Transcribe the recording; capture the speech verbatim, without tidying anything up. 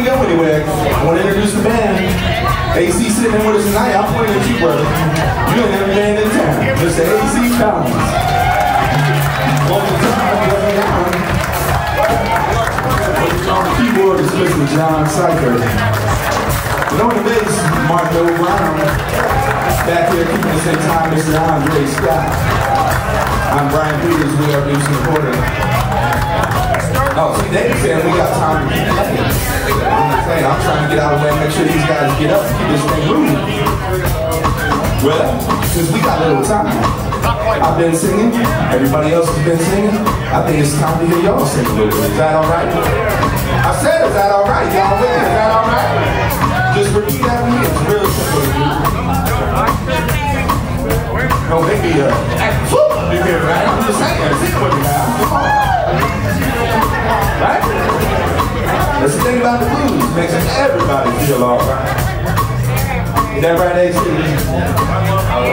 we go anywhere, I want to introduce the band. A C sitting in with us tonight. I'm pointing at you, brother. You don't have a band in town. Mister A C Collins. Welcome to the On the keyboard is Mister John Sipher. And on the bass, Martin O. Brown. Back here keeping the same time, Mister Andre Scott. I'm Brian Peters. We are new supporter. Oh, see, they saying we got time to keep playing. You know what I'm saying? I'm trying to get out of the way and make sure these guys get up and keep this thing moving. Well, since we got a little time, I've been singing, everybody else has been singing, I think it's time to hear y'all sing a little bit. Is that alright? I said, is that alright? Y'all with me? Is that alright? Just repeat that with me. It's real simple. Oh, they be up. You hear right? I'm just saying, sing with me now. Right? That's the thing about the blues, makes everybody feel alright. Is that right, A C?